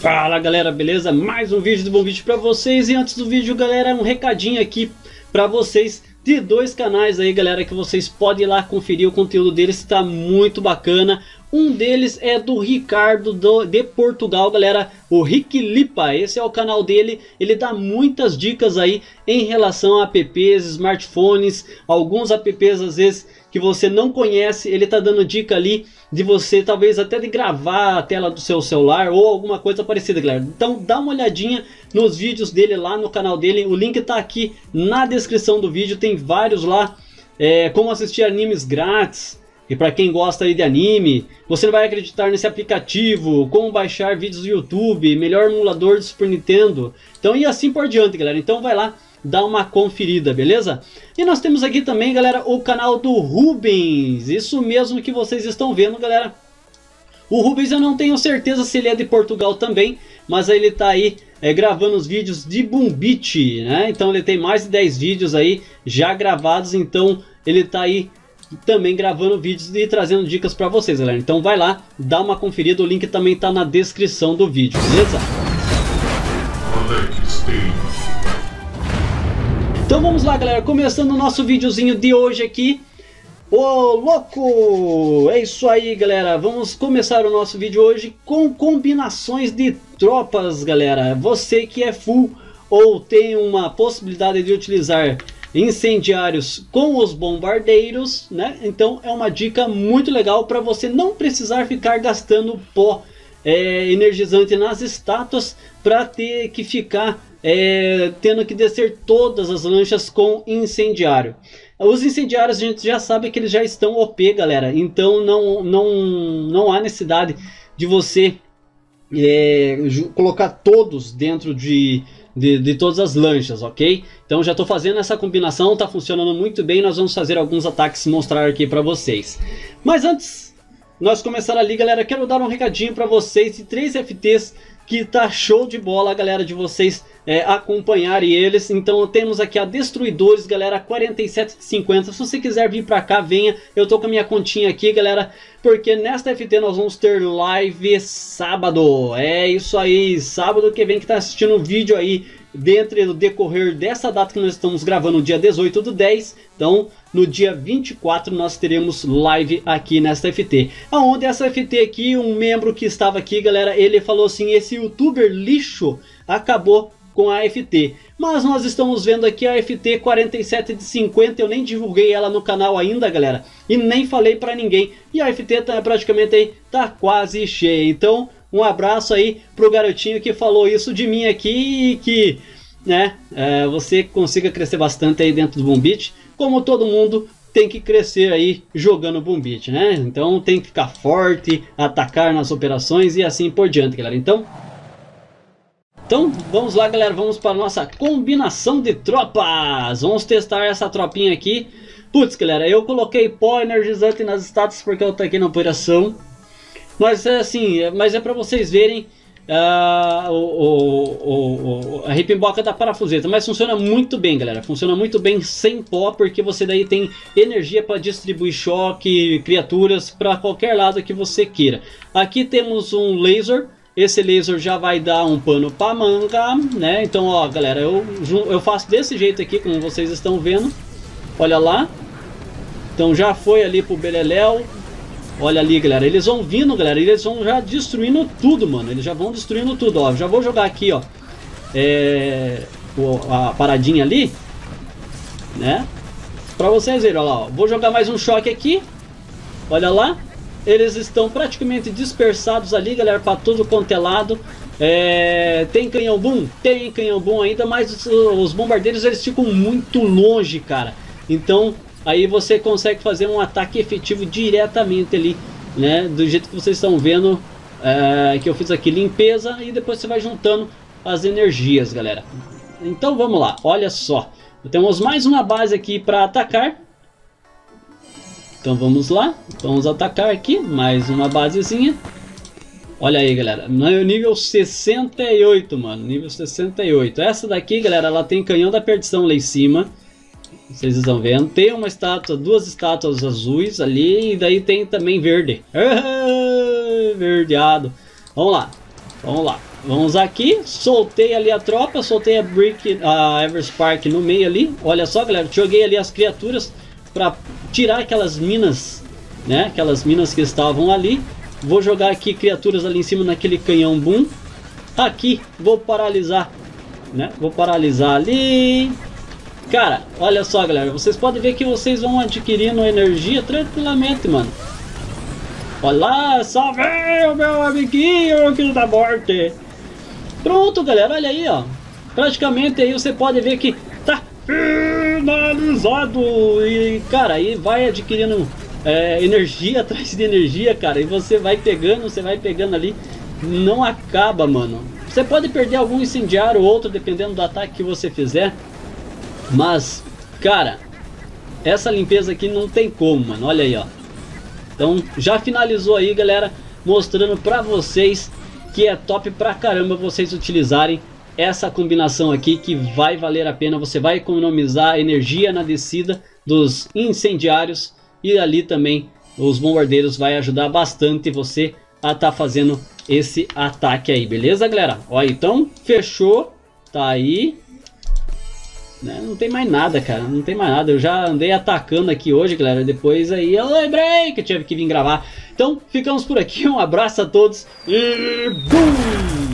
Fala galera, beleza? Mais um vídeo do Bom Vídeo pra vocês. E antes do vídeo, galera, um recadinho aqui pra vocês de dois canais aí, galera, que vocês podem ir lá conferir o conteúdo deles, tá muito bacana. Um deles é do Ricardo de Portugal, galera, o Rick Lipa, esse é o canal dele. Ele dá muitas dicas aí em relação a apps, smartphones, alguns apps às vezes que você não conhece. Ele tá dando dica ali de você talvez até de gravar a tela do seu celular ou alguma coisa parecida, galera. Então dá uma olhadinha nos vídeos dele lá no canal dele, o link tá aqui na descrição do vídeo, tem vários lá, como assistir animes grátis. E para quem gosta aí de anime, você não vai acreditar nesse aplicativo, como baixar vídeos do YouTube, melhor emulador do Super Nintendo, então e assim por diante, galera. Então vai lá, dá uma conferida, beleza? E nós temos aqui também, galera, o canal do Rubens, isso mesmo que vocês estão vendo, galera. O Rubens, eu não tenho certeza se ele é de Portugal também, mas ele tá aí gravando os vídeos de Boom Beach, né? Então ele tem mais de 10 vídeos aí já gravados, então ele tá aí também gravando vídeos e trazendo dicas para vocês, galera. Então vai lá, dá uma conferida, o link também tá na descrição do vídeo, beleza? Então vamos lá, galera, começando o nosso videozinho de hoje aqui. Ô louco, é isso aí, galera, vamos começar o nosso vídeo hoje com combinações de tropas, galera. Você que é full ou tem uma possibilidade de utilizar incendiários com os bombardeiros, né? Então é uma dica muito legal para você não precisar ficar gastando pó energizante nas estátuas para ter que ficar tendo que descer todas as lanchas com incendiário. Os incendiários a gente já sabe que eles já estão OP, galera, então não há necessidade de você colocar todos dentro de todas as lanchas, ok? Então já estou fazendo essa combinação, está funcionando muito bem. Nós vamos fazer alguns ataques e mostrar aqui para vocês. Mas antes, nós começar ali, galera, quero dar um recadinho para vocês de 3 FTs que tá show de bola, galera, de vocês acompanharem eles. Então temos aqui a Destruidores, galera, 47,50. Se você quiser vir pra cá, venha. Eu tô com a minha continha aqui, galera, porque nesta FT nós vamos ter live sábado. É isso aí, sábado que vem, que tá assistindo o vídeo aí, dentro do decorrer dessa data que nós estamos gravando, dia 18/10. Então no dia 24 nós teremos live aqui nesta FT, aonde essa FT aqui, um membro que estava aqui, galera, ele falou assim: esse youtuber lixo acabou com a FT. Mas nós estamos vendo aqui a FT 47,50. Eu nem divulguei ela no canal ainda, galera, e nem falei pra ninguém, e a FT tá praticamente aí, tá quase cheia. Então um abraço aí pro garotinho que falou isso de mim aqui, e que, né, você consiga crescer bastante aí dentro do Boom Beach, como todo mundo tem que crescer aí jogando Boom Beach, né? Então tem que ficar forte, atacar nas operações e assim por diante, galera. Então vamos lá, galera, vamos para a nossa combinação de tropas. Vamos testar essa tropinha aqui. Putz, galera, eu coloquei pó energizante nas status porque eu tô aqui na operação. Mas é assim, mas é para vocês verem a ripimboca da parafuseta. Mas funciona muito bem, galera, funciona muito bem sem pó, porque você daí tem energia para distribuir choque, criaturas para qualquer lado que você queira. Aqui temos um laser, esse laser já vai dar um pano para manga, né? Então ó, galera, eu faço desse jeito aqui, como vocês estão vendo, olha lá. Então já foi ali pro beleléu. Olha ali, galera, eles vão vindo, galera, eles vão já destruindo tudo, mano. Eles já vão destruindo tudo, ó. Já vou jogar aqui, ó, a paradinha ali, né, pra vocês verem, ó lá, ó. Vou jogar mais um choque aqui. Olha lá, eles estão praticamente dispersados ali, galera, pra todo quanto é lado. Tem canhão boom? Tem canhão boom ainda, mas os bombardeiros, eles ficam muito longe, cara. Então aí você consegue fazer um ataque efetivo diretamente ali, né? Do jeito que vocês estão vendo, que eu fiz aqui limpeza, e depois você vai juntando as energias, galera. Então vamos lá, olha só, temos mais uma base aqui para atacar. Então vamos lá, vamos atacar aqui, mais uma basezinha. Olha aí, galera, nível 68, mano, nível 68. Essa daqui, galera, ela tem canhão da perdição lá em cima, vocês estão vendo. Tem uma estátua, 2 estátuas azuis ali, e daí tem também verde. Verdeado. Vamos lá, vamos lá. Vamos aqui, soltei ali a tropa, soltei a Brick, a Everspark no meio ali. Olha só, galera, joguei ali as criaturas para tirar aquelas minas, né? Aquelas minas que estavam ali. Vou jogar aqui criaturas ali em cima naquele canhão boom. Aqui vou paralisar, né? Vou paralisar ali. Cara, olha só, galera, vocês podem ver que vocês vão adquirindo energia tranquilamente, mano. Olha lá, salve o meu amiguinho que não tá morto. Pronto, galera, olha aí, ó. Praticamente aí você pode ver que tá finalizado. E, cara, aí vai adquirindo energia atrás de energia, cara. E você vai pegando ali. Não acaba, mano. Você pode perder algum incendiário ou outro, dependendo do ataque que você fizer. Mas, cara, essa limpeza aqui não tem como, mano. Olha aí, ó. Então, já finalizou aí, galera, mostrando pra vocês que é top pra caramba vocês utilizarem essa combinação aqui, que vai valer a pena. Você vai economizar energia na descida dos incendiários e ali também os bombardeiros vai ajudar bastante você a tá fazendo esse ataque aí, beleza, galera? Ó, então, fechou, tá aí. Não tem mais nada, cara, não tem mais nada. Eu já andei atacando aqui hoje, galera. Depois aí eu lembrei que eu tive que vir gravar. Então, ficamos por aqui. Um abraço a todos e BUM!